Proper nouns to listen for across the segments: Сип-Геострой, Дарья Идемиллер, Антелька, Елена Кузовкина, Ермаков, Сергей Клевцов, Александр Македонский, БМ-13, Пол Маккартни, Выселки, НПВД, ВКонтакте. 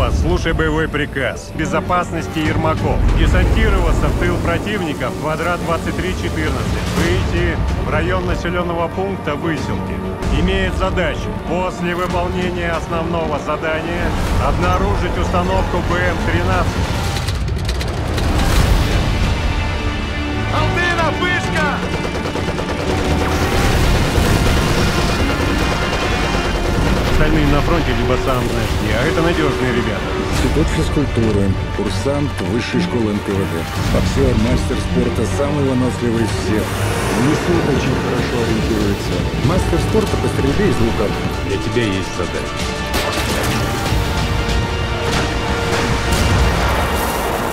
Группа, слушай боевой приказ. Безопасности Ермаков. Десантироваться в тыл противника в квадрат 2314. Выйти в район населенного пункта Выселки. Имеет задачу после выполнения основного задания обнаружить установку БМ-13. Алтына, пышка! Остальные на фронте либо сам знаешь, а это надежные ребята. Институт физкультуры, курсант высшей школы НПВД. Боксер, мастер спорта, самый выносливый из всех. В лесу очень хорошо ориентируется. Мастер спорта по стрельбе из лука. Для тебя есть задача.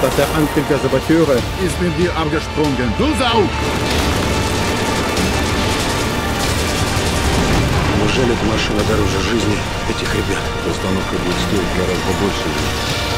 Это Антелька за Батюра. Из Бенди Амгершпрунген. Дузау! Неужели эта машина дороже жизни этих ребят? Установка будет стоить гораздо больше.